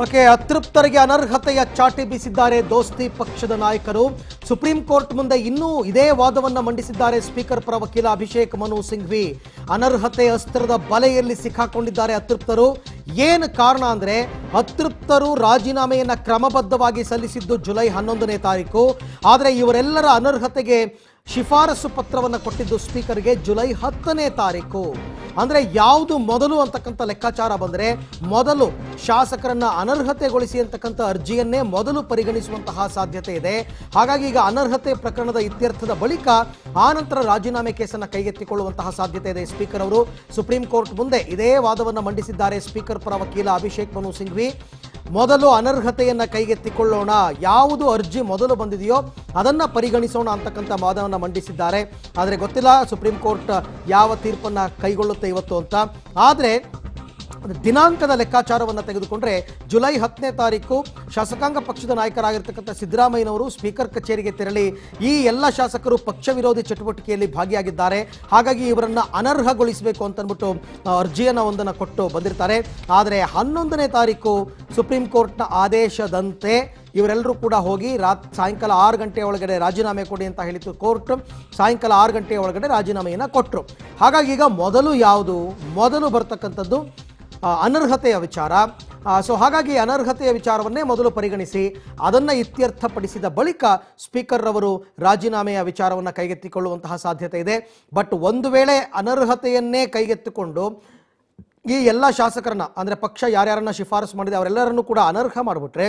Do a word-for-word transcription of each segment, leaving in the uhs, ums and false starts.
ಬಗ್ಗೆ ಅತೃಪ್ತರಿಗೆ ಅನರ್ಹತೆಯ ಚಾಟಿ ಬೀಸಿದ್ದಾರೆ ದೋಸ್ತಿ ಪಕ್ಷದ ನಾಯಕರು ಸುಪ್ರೀಂ ಕೋರ್ಟ್ ಮುಂದೆ ಇನ್ನೂ ಇದೇ ವಾದವನ್ನು ಮಂಡಿಸಿದ್ದಾರೆ ಸ್ಪೀಕರ್ ಪರ ವಕೀಲ ಅಭಿಷೇಕ್ ಮನು ಸಿಂಘ್ವಿ ಅನರ್ಹತೆ ಅಸ್ತ್ರದ ಬಲೆಯಲ್ಲಿ ಸಿಕ್ಕಾಕೊಂಡಿದ್ದಾರೆ ಅತೃಪ್ತರು ಏನು ಕಾರಣ ಅಂದ್ರೆ ಅತೃಪ್ತರು ರಾಜೀನಾಮೆಯನ್ನು ಕ್ರಮಬದ್ಧವಾಗಿ ಸಲ್ಲಿಸಿದ್ದು ಜುಲೈ ಹನ್ನೊಂದನೇ ತಾರೀಕು ಆದರೆ ಇವರೆಲ್ಲರ ಅನರ್ಹತೆಗೆ ಶಿಫಾರಸು ಪತ್ರವನ್ನು ಕೊಟ್ಟಿದ್ದು ಸ್ಪೀಕರ್ಗೆ ಜುಲೈ ಹತ್ತನೇ ತಾರೀಕು ಅಂದ್ರೆ ಯಾವುದು ಮೊದಲು ಅಂತಕ್ಕಂಥ ಲೆಕ್ಕಾಚಾರ ಬಂದರೆ ಮೊದಲು ಶಾಸಕರನ್ನ ಅನರ್ಹತೆಗೊಳಿಸಿ ಅಂತಕ್ಕಂಥ ಅರ್ಜಿಯನ್ನೇ ಮೊದಲು ಪರಿಗಣಿಸುವಂತಹ ಸಾಧ್ಯತೆ ಇದೆ ಹಾಗಾಗಿ ಈಗ ಅನರ್ಹತೆ ಪ್ರಕರಣದ ಇತ್ಯರ್ಥದ ಬಳಿಕ ಆ ನಂತರ ರಾಜೀನಾಮೆ ಕೇಸನ್ನು ಕೈಗೆತ್ತಿಕೊಳ್ಳುವಂತಹ ಸಾಧ್ಯತೆ ಇದೆ ಸ್ಪೀಕರ್ ಅವರು ಸುಪ್ರೀಂ ಕೋರ್ಟ್ ಮುಂದೆ ಇದೇ ವಾದವನ್ನು ಮಂಡಿಸಿದ್ದಾರೆ ಸ್ಪೀಕರ್ ಪರ ವಕೀಲ ಅಭಿಷೇಕ್ ಮನು ಸಿಂಘ್ವಿ ಮೊದಲು ಅನರ್ಹತೆಯನ್ನು ಕೈಗೆತ್ತಿಕೊಳ್ಳೋಣ ಯಾವುದು ಅರ್ಜಿ ಮೊದಲು ಬಂದಿದೆಯೋ ಅದನ್ನು ಪರಿಗಣಿಸೋಣ ಅಂತಕ್ಕಂಥ ವಾದವನ್ನು ಮಂಡಿಸಿದ್ದಾರೆ ಆದರೆ ಗೊತ್ತಿಲ್ಲ ಸುಪ್ರೀಂ ಕೋರ್ಟ್ ಯಾವ ತೀರ್ಪನ್ನು ಕೈಗೊಳ್ಳುತ್ತೆ ಇವತ್ತು ಅಂತ ಆದರೆ ದಿನಾಂಕದ ಲೆಕ್ಕಾಚಾರವನ್ನು ತೆಗೆದುಕೊಂಡ್ರೆ ಜುಲೈ ಹತ್ತನೇ ತಾರೀಕು ಶಾಸಕಾಂಗ ಪಕ್ಷದ ನಾಯಕರಾಗಿರ್ತಕ್ಕಂಥ ಸಿದ್ದರಾಮಯ್ಯನವರು ಸ್ಪೀಕರ್ ಕಚೇರಿಗೆ ತೆರಳಿ ಈ ಎಲ್ಲ ಶಾಸಕರು ಪಕ್ಷ ವಿರೋಧಿ ಚಟುವಟಿಕೆಯಲ್ಲಿ ಭಾಗಿಯಾಗಿದ್ದಾರೆ ಹಾಗಾಗಿ ಇವರನ್ನು ಅನರ್ಹಗೊಳಿಸಬೇಕು ಅಂತನ್ಬಿಟ್ಟು ಅರ್ಜಿಯನ್ನು ಒಂದನ್ನು ಕೊಟ್ಟು ಬಂದಿರ್ತಾರೆ ಆದರೆ ಹನ್ನೊಂದನೇ ತಾರೀಕು ಸುಪ್ರೀಂ ಕೋರ್ಟ್ನ ಆದೇಶದಂತೆ ಇವರೆಲ್ಲರೂ ಕೂಡ ಹೋಗಿ ರಾತ್ ಸಾಯಂಕಾಲ ಆರು ಗಂಟೆ ಒಳಗಡೆ ರಾಜೀನಾಮೆ ಕೊಡಿ ಅಂತ ಹೇಳಿತ್ತು ಕೋರ್ಟ್ ಸಾಯಂಕಾಲ ಆರು ಗಂಟೆ ಒಳಗಡೆ ರಾಜೀನಾಮೆಯನ್ನು ಕೊಟ್ಟರು ಹಾಗಾಗಿ ಈಗ ಮೊದಲು ಯಾವುದು ಮೊದಲು ಬರ್ತಕ್ಕಂಥದ್ದು ಅನರ್ಹತೆಯ ವಿಚಾರ ಸೊ ಹಾಗಾಗಿ ಅನರ್ಹತೆಯ ವಿಚಾರವನ್ನೇ ಮೊದಲು ಪರಿಗಣಿಸಿ ಅದನ್ನು ಇತ್ಯರ್ಥಪಡಿಸಿದ ಬಳಿಕ ಸ್ಪೀಕರ್ ಅವರು ರಾಜೀನಾಮೆಯ ವಿಚಾರವನ್ನು ಕೈಗೆತ್ತಿಕೊಳ್ಳುವಂತಹ ಸಾಧ್ಯತೆ ಇದೆ ಬಟ್ ಒಂದು ವೇಳೆ ಅನರ್ಹತೆಯನ್ನೇ ಕೈಗೆತ್ತಿಕೊಂಡು ಈ ಎಲ್ಲ ಶಾಸಕರನ್ನ ಅಂದರೆ ಪಕ್ಷ ಯಾರ್ಯಾರನ್ನ ಶಿಫಾರಸು ಮಾಡಿದೆ ಅವರೆಲ್ಲರನ್ನೂ ಕೂಡ ಅನರ್ಹ ಮಾಡಿಬಿಟ್ರೆ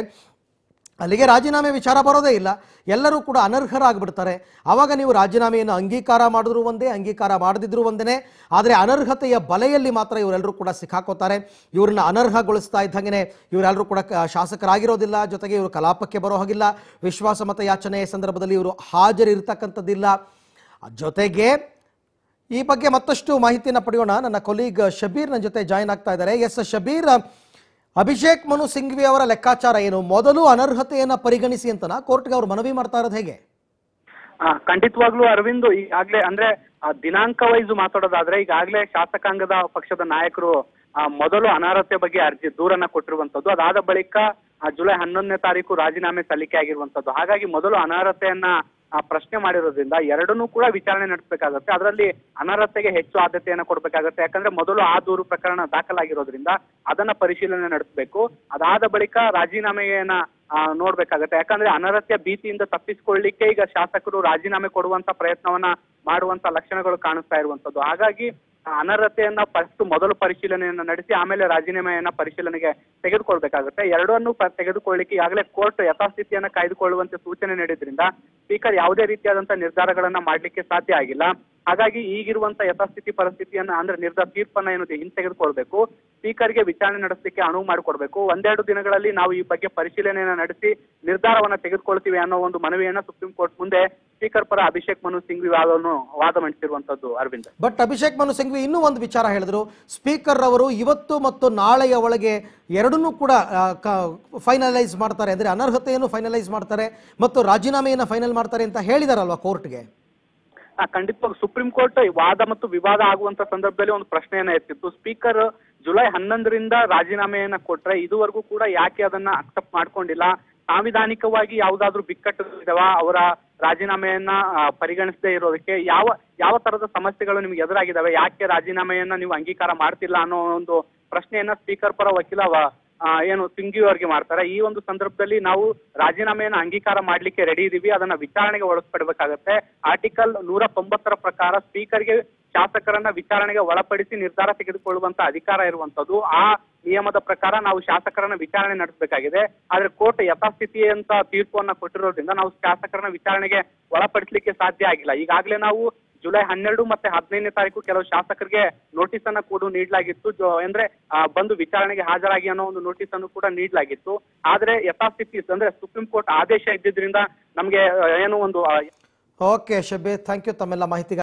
ಅಲ್ಲಿಗೆ ರಾಜೀನಾಮೆ ವಿಚಾರ ಬರೋದೇ ಇಲ್ಲ ಎಲ್ಲರೂ ಕೂಡ ಅನರ್ಹರಾಗಿಬಿಡ್ತಾರೆ ಆವಾಗ ನೀವು ರಾಜೀನಾಮೆಯನ್ನು ಅಂಗೀಕಾರ ಮಾಡಿದ್ರು ಒಂದೇ ಅಂಗೀಕಾರ ಮಾಡದಿದ್ರು ಒಂದೇ ಆದರೆ ಅನರ್ಹತೆಯ ಬಲೆಯಲ್ಲಿ ಮಾತ್ರ ಇವರೆಲ್ಲರೂ ಕೂಡ ಸಿಕ್ಕಾಕೋತಾರೆ ಇವ್ರನ್ನ ಅನರ್ಹಗೊಳಿಸ್ತಾ ಇದ್ದಂಗೆ ಇವರೆಲ್ಲರೂ ಕೂಡ ಶಾಸಕರಾಗಿರೋದಿಲ್ಲ ಜೊತೆಗೆ ಇವರು ಕಲಾಪಕ್ಕೆ ಬರೋ ಹಾಗಿಲ್ಲ ವಿಶ್ವಾಸಮತ ಯಾಚನೆಯ ಸಂದರ್ಭದಲ್ಲಿ ಇವರು ಹಾಜರಿರ್ತಕ್ಕಂಥದ್ದಿಲ್ಲ ಜೊತೆಗೆ ಈ ಬಗ್ಗೆ ಮತ್ತಷ್ಟು ಮಾಹಿತಿಯನ್ನು ಪಡೆಯೋಣ ನನ್ನ ಕೊಲೀಗ್ ಶಬೀರ್ ನನ್ನ ಜೊತೆ ಜಾಯಿನ್ ಆಗ್ತಾ ಇದ್ದಾರೆ ಎಸ್ ಶಬೀರ್ ಅಭಿಷೇಕ್ ಮನು ಸಿಂಘ್ವಿ ಅವರ ಲೆಕ್ಕಾಚಾರ ಏನು ಮೊದಲು ಅನರ್ಹತೆಯನ್ನ ಪರಿಗಣಿಸಿ ಅಂತನಾ ಕೋರ್ಟ್ಗೆ ಅವರು ಮನವಿ ಮಾಡ್ತಾ ಇರೋದು ಹೇಗೆ ಖಂಡಿತವಾಗ್ಲೂ ಅರವಿಂದ್ ಈಗಾಗಲೇ ಅಂದ್ರೆ ದಿನಾಂಕ ವೈಸ್ ಮಾತಾಡೋದಾದ್ರೆ ಈಗಾಗಲೇ ಶಾಸಕಾಂಗದ ಪಕ್ಷದ ನಾಯಕರು ಮೊದಲು ಅನರ್ಹತೆ ಬಗ್ಗೆ ಅರ್ಜಿ ದೂರನ್ನ ಕೊಟ್ಟಿರುವಂತದ್ದು ಅದಾದ ಬಳಿಕ ಜುಲೈ ಹನ್ನೊಂದನೇ ತಾರೀಕು ರಾಜೀನಾಮೆ ಸಲ್ಲಿಕೆ ಆಗಿರುವಂತದ್ದು ಹಾಗಾಗಿ ಮೊದಲು ಅನರ್ಹತೆಯನ್ನ ಪ್ರಶ್ನೆ ಮಾಡಿರೋದ್ರಿಂದ ಎರಡನ್ನೂ ಕೂಡ ವಿಚಾರಣೆ ನಡೆಸಬೇಕಾಗತ್ತೆ ಅದರಲ್ಲಿ ಅನರ್ಹತೆಗೆ ಹೆಚ್ಚು ಆದ್ಯತೆಯನ್ನು ಕೊಡ್ಬೇಕಾಗತ್ತೆ ಯಾಕಂದ್ರೆ ಮೊದಲು ಆ ದೂರು ಪ್ರಕರಣ ದಾಖಲಾಗಿರೋದ್ರಿಂದ ಅದನ್ನ ಪರಿಶೀಲನೆ ನಡೆಸಬೇಕು ಅದಾದ ಬಳಿಕ ರಾಜೀನಾಮೆಯನ್ನ ನೋಡ್ಬೇಕಾಗತ್ತೆ ಯಾಕಂದ್ರೆ ಅನರ್ಹತೆಯ ಭೀತಿಯಿಂದ ತಪ್ಪಿಸಿಕೊಳ್ಳಲಿಕ್ಕೆ ಈಗ ಶಾಸಕರು ರಾಜೀನಾಮೆ ಕೊಡುವಂತ ಪ್ರಯತ್ನವನ್ನ ಮಾಡುವಂತ ಲಕ್ಷಣಗಳು ಕಾಣಿಸ್ತಾ ಇರುವಂತದ್ದು ಹಾಗಾಗಿ ಅನರ್ಹತೆಯನ್ನ ಫಸ್ಟ್ ಮೊದಲು ಪರಿಶೀಲನೆಯನ್ನ ನಡೆಸಿ ಆಮೇಲೆ ರಾಜೀನಾಮೆಯನ್ನ ಪರಿಶೀಲನೆಗೆ ತೆಗೆದುಕೊಳ್ಬೇಕಾಗುತ್ತೆ ಎರಡನ್ನೂ ತೆಗೆದುಕೊಳ್ಳಲಿಕ್ಕೆ ಈಗಾಗಲೇ ಕೋರ್ಟ್ ಯಥಾಸ್ಥಿತಿಯನ್ನ ಕಾಯ್ದುಕೊಳ್ಳುವಂತೆ ಸೂಚನೆ ನೀಡಿದ್ರಿಂದ ಸ್ಪೀಕರ್ ಯಾವುದೇ ರೀತಿಯಾದಂತಹ ನಿರ್ಧಾರಗಳನ್ನ ಮಾಡ್ಲಿಕ್ಕೆ ಸಾಧ್ಯ ಆಗಿಲ್ಲ ಹಾಗಾಗಿ ಈಗಿರುವಂತಹ ಯಥಾಸ್ಥಿತಿ ಪರಿಸ್ಥಿತಿಯನ್ನ ಅಂದ್ರೆ ನಿರ್ಧಾರ ತೀರ್ಪನ್ನ ಏನು ಹಿಂತೆಗೆದುಕೊಳ್ಬೇಕು ಸ್ಪೀಕರ್ಗೆ ವಿಚಾರಣೆ ನಡೆಸಲಿಕ್ಕೆ ಅನುವು ಮಾಡಿಕೊಡ್ಬೇಕು ಒಂದೆರಡು ದಿನಗಳಲ್ಲಿ ನಾವು ಈ ಬಗ್ಗೆ ಪರಿಶೀಲನೆಯನ್ನ ನಡೆಸಿ ನಿರ್ಧಾರವನ್ನ ತೆಗೆದುಕೊಳ್ತೀವಿ ಅನ್ನೋ ಒಂದು ಮನವಿಯನ್ನ ಸುಪ್ರೀಂ ಕೋರ್ಟ್ ಮುಂದೆ ಸ್ಪೀಕರ್ ಪರ ಅಭಿಷೇಕ್ ಮನು ಸಿಂಘ್ವಿ ವಾದವನ್ನು ವಾದ ಮಂಡಿಸಿರುವಂತದ್ದು ಅರವಿಂದ್ ಬಟ್ ಅಭಿಷೇಕ್ ಮನು ಸಿಂಘ್ವಿ ಇನ್ನೂ ಒಂದು ವಿಚಾರ ಹೇಳಿದ್ರು ಸ್ಪೀಕರ್ ಅವರು ಇವತ್ತು ಮತ್ತು ನಾಳೆಯ ಒಳಗೆ ಎರಡನ್ನೂ ಕೂಡ ಫೈನಲೈಸ್ ಮಾಡ್ತಾರೆ ಅಂದ್ರೆ ಅನರ್ಹತೆಯನ್ನು ಫೈನಲೈಸ್ ಮಾಡ್ತಾರೆ ಮತ್ತು ರಾಜೀನಾಮೆಯನ್ನು ಫೈನಲ್ ಮಾಡ್ತಾರೆ ಅಂತ ಹೇಳಿದಾರಲ್ವಾ ಕೋರ್ಟ್ಗೆ ಖಂಡಿತವಾಗಿ ಸುಪ್ರೀಂ ಕೋರ್ಟ್ ವಾದ ಮತ್ತು ವಿವಾದ ಆಗುವಂತ ಸಂದರ್ಭದಲ್ಲಿ ಒಂದು ಪ್ರಶ್ನೆಯನ್ನ ಎತ್ತಿತ್ತು ಸ್ಪೀಕರ್ ಜುಲೈ ಹನ್ನೊಂದರಿಂದ ರಾಜೀನಾಮೆಯನ್ನ ಕೊಟ್ರೆ ಇದುವರೆಗೂ ಕೂಡ ಯಾಕೆ ಅದನ್ನ ಅಕ್ಸೆಪ್ಟ್ ಮಾಡ್ಕೊಂಡಿಲ್ಲ ಸಾಂವಿಧಾನಿಕವಾಗಿ ಯಾವುದಾದ್ರೂ ಬಿಕ್ಕಟ್ಟು ಇದಾವ ಅವರ ರಾಜೀನಾಮೆಯನ್ನ ಪರಿಗಣಿಸದೇ ಇರೋದಕ್ಕೆ ಯಾವ ಯಾವ ತರದ ಸಮಸ್ಯೆಗಳು ನಿಮ್ಗೆ ಎದುರಾಗಿದ್ದಾವೆ ಯಾಕೆ ರಾಜೀನಾಮೆಯನ್ನ ನೀವು ಅಂಗೀಕಾರ ಮಾಡ್ತಿಲ್ಲ ಅನ್ನೋ ಒಂದು ಪ್ರಶ್ನೆಯನ್ನ ಸ್ಪೀಕರ್ ಪರ ವಕೀಲ ಏನು ಸಿಂಘ್ವಿ ಅವರಿಗೆ ಮಾಡ್ತಾರೆ ಈ ಒಂದು ಸಂದರ್ಭದಲ್ಲಿ ನಾವು ರಾಜೀನಾಮೆಯನ್ನು ಅಂಗೀಕಾರ ಮಾಡ್ಲಿಕ್ಕೆ ರೆಡಿ ಇದೀವಿ ಅದನ್ನ ವಿಚಾರಣೆಗೆ ಒಳಪಡಿಸಬೇಕಾಗತ್ತೆ ಆರ್ಟಿಕಲ್ ನೂರ ತೊಂಬತ್ತರ ಪ್ರಕಾರ ಸ್ಪೀಕರ್ಗೆ ಶಾಸಕರನ್ನ ವಿಚಾರಣೆಗೆ ಒಳಪಡಿಸಿ ನಿರ್ಧಾರ ತೆಗೆದುಕೊಳ್ಳುವಂತ ಅಧಿಕಾರ ಇರುವಂತದ್ದು ಆ ನಿಯಮದ ಪ್ರಕಾರ ನಾವು ಶಾಸಕರನ್ನ ವಿಚಾರಣೆ ನಡೆಸಬೇಕಾಗಿದೆ ಆದ್ರೆ ಕೋರ್ಟ್ ಯಥಾಸ್ಥಿತಿ ಅಂತ ತೀರ್ಪುವನ್ನ ಕೊಟ್ಟಿರೋದ್ರಿಂದ ನಾವು ಶಾಸಕರನ್ನ ವಿಚಾರಣೆಗೆ ಒಳಪಡಿಸಲಿಕ್ಕೆ ಸಾಧ್ಯ ಆಗಿಲ್ಲ ಈಗಾಗಲೇ ನಾವು ಜುಲೈ ಹನ್ನೆರಡು ಮತ್ತೆ ಹದಿನೈದನೇ ತಾರೀಕು ಕೆಲವು ಶಾಸಕರಿಗೆ ನೋಟಿಸ್ ಅನ್ನ ಕೂಡ ನೀಡಲಾಗಿತ್ತು ಅಂದ್ರೆ ಬಂದು ವಿಚಾರಣೆಗೆ ಹಾಜರಾಗಿ ಅನ್ನೋ ಒಂದು ನೋಟಿಸ್ ಅನ್ನು ಕೂಡ ನೀಡಲಾಗಿತ್ತು ಆದ್ರೆ ಯಥಾಸ್ಥಿತಿ ಅಂದ್ರೆ ಸುಪ್ರೀಂ ಕೋರ್ಟ್ ಆದೇಶ ಇದ್ದಿದ್ರಿಂದ ನಮ್ಗೆ ಏನು ಒಂದು ಓಕೆ ಶಬೀರ್ ಥ್ಯಾಂಕ್ ಯು ತಮ್ಮೆಲ್ಲ ಮಾಹಿತಿಗಾಗಿ